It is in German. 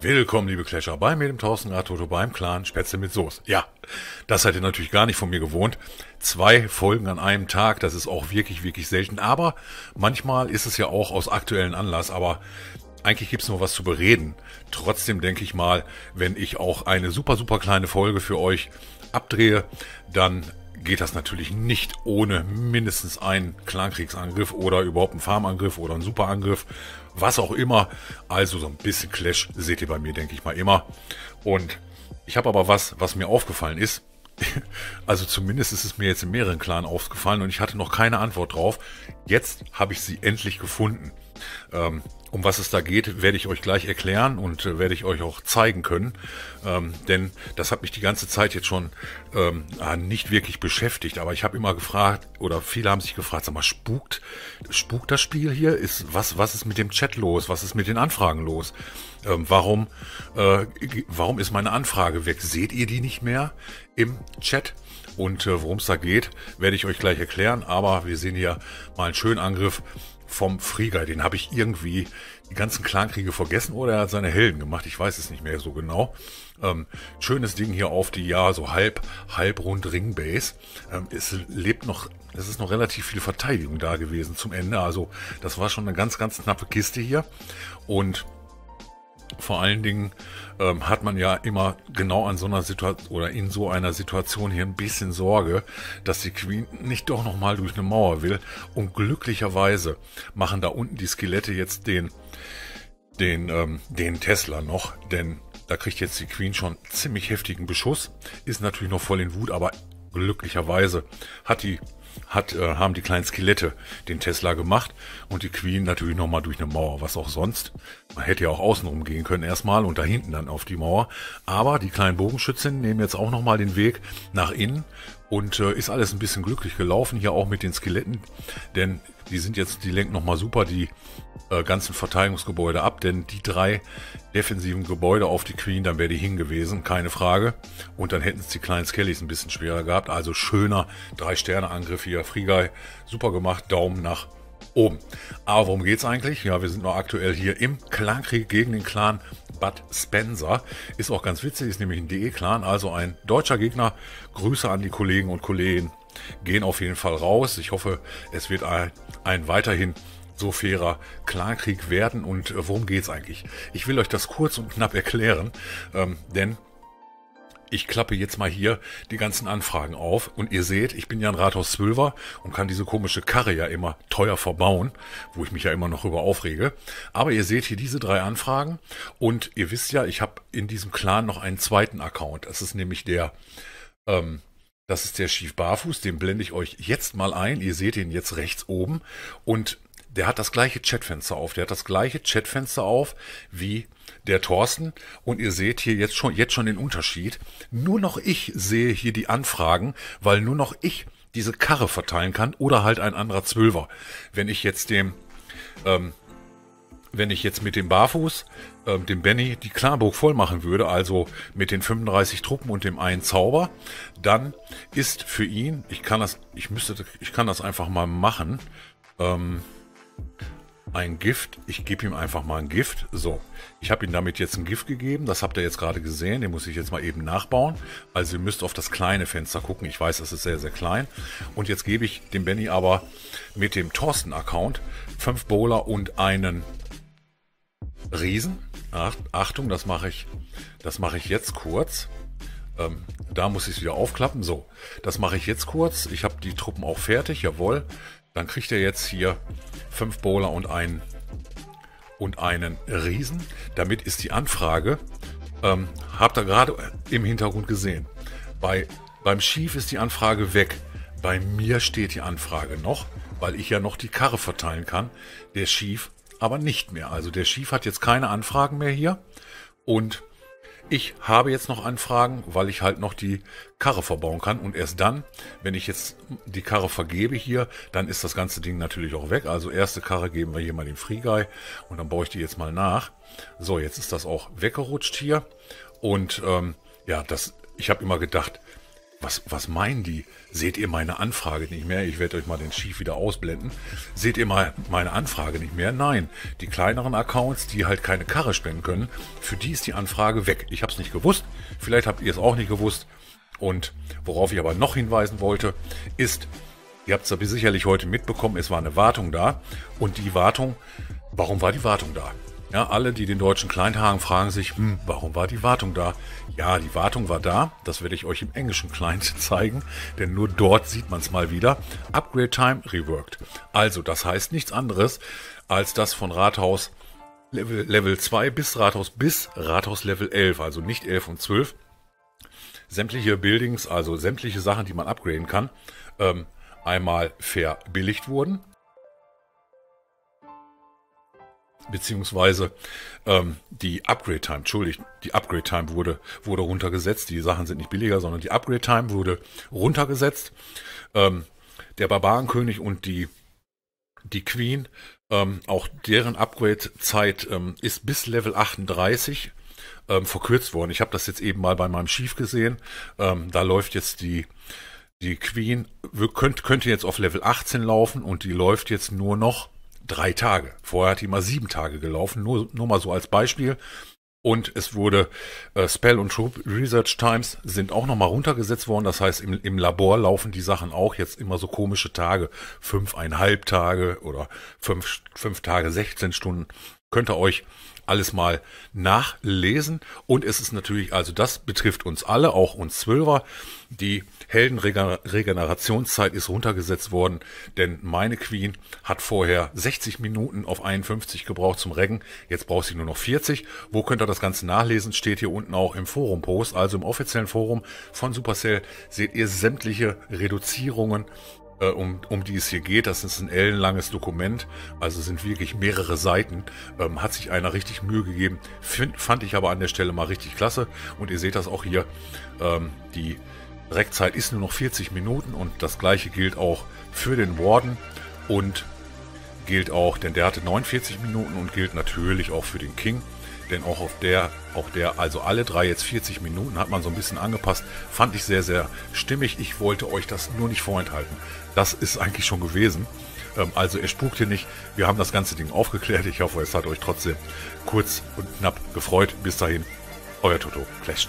Willkommen, liebe Clasher, bei mir, dem Thorsten Artoto, beim Clan Spätzle mit Soße. Ja, das seid ihr natürlich gar nicht von mir gewohnt. 2 Folgen an einem Tag, das ist auch wirklich, wirklich selten. Aber manchmal ist es ja auch aus aktuellen Anlass, aber eigentlich gibt es nur was zu bereden. Trotzdem denke ich mal, wenn ich auch eine super, super kleine Folge für euch abdrehe, dann geht das natürlich nicht ohne mindestens einen Clankriegsangriff oder überhaupt einen Farmangriff oder einen Superangriff, was auch immer. Also so ein bisschen Clash seht ihr bei mir, denke ich mal, immer. Und ich habe aber was mir aufgefallen ist. Also zumindest ist es mir jetzt in mehreren Clans aufgefallen und ich hatte noch keine Antwort drauf. Jetzt habe ich sie endlich gefunden. Um was es da geht, werde ich euch gleich erklären und werde ich euch auch zeigen können, denn das hat mich die ganze Zeit jetzt schon nicht wirklich beschäftigt, aber ich habe immer gefragt, oder viele haben sich gefragt, sag mal, spukt das Spiel hier? Was ist mit dem Chat los? Was ist mit den Anfragen los? Warum ist meine Anfrage weg? Seht ihr die nicht mehr im Chat? Und worum es da geht, werde ich euch gleich erklären, aber wir sehen hier mal einen schönen Angriff vom Frieger. Den habe ich irgendwie die ganzen Clankriege vergessen oder er hat seine Helden gemacht. Ich weiß es nicht mehr so genau. Schönes Ding hier auf die, ja, so halbrund Ringbase. Es ist noch relativ viel Verteidigung da gewesen zum Ende. Also das war schon eine ganz, ganz knappe Kiste hier. Und vor allen Dingen hat man ja immer genau an so einer Situation oder in so einer Situation hier ein bisschen Sorge, dass die Queen nicht doch nochmal durch eine Mauer will. Und glücklicherweise machen da unten die Skelette jetzt den Tesla noch, denn da kriegt jetzt die Queen schon ziemlich heftigen Beschuss. Ist natürlich noch voll in Wut, aber glücklicherweise haben die kleinen Skelette den Tesla gemacht und die Queen natürlich nochmal durch eine Mauer, was auch sonst. Man hätte ja auch außenrum gehen können erstmal und da hinten dann auf die Mauer. Aber die kleinen Bogenschützen nehmen jetzt auch nochmal den Weg nach innen und ist alles ein bisschen glücklich gelaufen, hier auch mit den Skeletten, denn die lenken nochmal super die ganzen Verteidigungsgebäude ab, denn die 3 defensiven Gebäude auf die Queen, dann wäre die hin gewesen, keine Frage. Und dann hätten es die kleinen Skellys ein bisschen schwerer gehabt. Also schöner 3-Sterne-Angriff hier, Frieguy, super gemacht, Daumen nach oben. Aber worum geht's eigentlich? Ja, wir sind noch aktuell hier im Clankrieg gegen den Clan Bud Spencer. Ist auch ganz witzig, ist nämlich ein DE-Clan, also ein deutscher Gegner. Grüße an die Kollegen und Kolleginnen gehen auf jeden Fall raus. Ich hoffe, es wird ein weiterhin so fairer Clankrieg werden. Und worum geht's eigentlich? Ich will euch das kurz und knapp erklären, denn ich klappe jetzt mal hier die ganzen Anfragen auf und ihr seht, ich bin ja ein Rathaus 12er und kann diese komische Karre ja immer teuer verbauen, wo ich mich ja immer noch über aufrege. Aber ihr seht hier diese 3 Anfragen und ihr wisst ja, ich habe in diesem Clan noch einen zweiten Account. Das ist nämlich das ist der Chief Barfuß, den blende ich euch jetzt mal ein. Ihr seht ihn jetzt rechts oben und der hat das gleiche Chatfenster auf. Der hat das gleiche Chatfenster auf wie der Thorsten. Und ihr seht hier jetzt schon den Unterschied. Nur noch ich sehe hier die Anfragen, weil nur noch ich diese Karre verteilen kann oder halt ein anderer 12er. Wenn ich jetzt mit dem Barfuß, dem Benny, die Klarburg voll machen würde, also mit den 35 Truppen und dem einen Zauber, dann ist für ihn, ich kann das einfach mal machen, ein Gift. Ich gebe ihm einfach mal ein Gift. So, ich habe ihm damit jetzt ein Gift gegeben. Das habt ihr jetzt gerade gesehen. Den muss ich jetzt mal eben nachbauen. Also ihr müsst auf das kleine Fenster gucken. Ich weiß, das ist sehr, sehr klein. Und jetzt gebe ich dem Benny aber mit dem Thorsten-Account 5 Bowler und einen Riesen. Achtung, das mache ich jetzt kurz. Da muss ich es wieder aufklappen. So, das mache ich jetzt kurz. Ich habe die Truppen auch fertig. Jawohl. Dann kriegt er jetzt hier 5 Bowler und einen Riesen. Damit ist die Anfrage, habt ihr gerade im Hintergrund gesehen. Beim Chief ist die Anfrage weg. Bei mir steht die Anfrage noch, weil ich ja noch die Karre verteilen kann. Der Chief aber nicht mehr. Also der Chief hat jetzt keine Anfragen mehr hier. Und Ich habe jetzt noch Anfragen, weil ich halt noch die Karre verbauen kann. Und erst dann, wenn ich jetzt die Karre vergebe hier, dann ist das ganze Ding natürlich auch weg. Also erste Karre geben wir hier mal dem Free Guy und dann baue ich die jetzt mal nach. So, jetzt ist das auch weggerutscht hier. Und ja, ich habe immer gedacht, was meinen die? Seht ihr meine Anfrage nicht mehr? Ich werde euch mal den Schief wieder ausblenden. Seht ihr mal meine Anfrage nicht mehr? Nein, die kleineren Accounts, die halt keine Karre spenden können, für die ist die Anfrage weg. Ich habe es nicht gewusst, vielleicht habt ihr es auch nicht gewusst. Und worauf ich aber noch hinweisen wollte, ist, ihr habt es aber sicherlich heute mitbekommen, es war eine Wartung da. Und die Wartung, warum war die Wartung da? Ja, alle, die den deutschen Kleinhaken fragen sich, warum war die Wartung da? Ja, die Wartung war da. Das werde ich euch im englischen Client zeigen, denn nur dort sieht man es mal wieder. Upgrade Time reworked. Also, das heißt nichts anderes, als dass von Rathaus Level 2 bis Rathaus Level 11, also nicht 11 und 12, sämtliche Buildings, also sämtliche Sachen, die man upgraden kann, einmal verbilligt wurden. Beziehungsweise die Upgrade-Time, entschuldigt, die Upgrade-Time wurde runtergesetzt. Die Sachen sind nicht billiger, sondern die Upgrade-Time wurde runtergesetzt. Der Barbarenkönig und die Queen, auch deren Upgrade-Zeit ist bis Level 38 verkürzt worden. Ich habe das jetzt eben mal bei meinem Chief gesehen. Da läuft jetzt die Queen, könnte jetzt auf Level 18 laufen und die läuft jetzt nur noch 3 Tage. Vorher hat die mal 7 Tage gelaufen, nur mal so als Beispiel. Und es wurde Spell und Troop Research Times sind auch nochmal runtergesetzt worden. Das heißt, im Labor laufen die Sachen auch jetzt immer so komische Tage. 5,5 Tage oder 5 Tage, 16 Stunden. Könnt ihr euch alles mal nachlesen. Und es ist natürlich, also das betrifft uns alle, auch uns Zwölfer. Die Heldenregenerationszeit ist runtergesetzt worden, denn meine Queen hat vorher 60 Minuten auf 51 gebraucht zum Reggen. Jetzt braucht sie nur noch 40. Wo könnt ihr das Ganze nachlesen? Steht hier unten auch im Forum-Post, also im offiziellen Forum von Supercell. Seht ihr sämtliche Reduzierungen, um die es hier geht. Das ist ein ellenlanges Dokument, also sind wirklich mehrere Seiten. Hat sich einer richtig Mühe gegeben, fand ich aber an der Stelle mal richtig klasse. Und ihr seht das auch hier, die Reckzeit ist nur noch 40 Minuten und das gleiche gilt auch für den Warden und gilt auch, denn der hatte 49 Minuten und gilt natürlich auch für den King. Denn auch also alle drei jetzt 40 Minuten hat man so ein bisschen angepasst. Fand ich sehr, sehr stimmig. Ich wollte euch das nur nicht vorenthalten. Das ist eigentlich schon gewesen. Also er spukte nicht. Wir haben das ganze Ding aufgeklärt. Ich hoffe, es hat euch trotzdem kurz und knapp gefreut. Bis dahin, euer ToToclasht.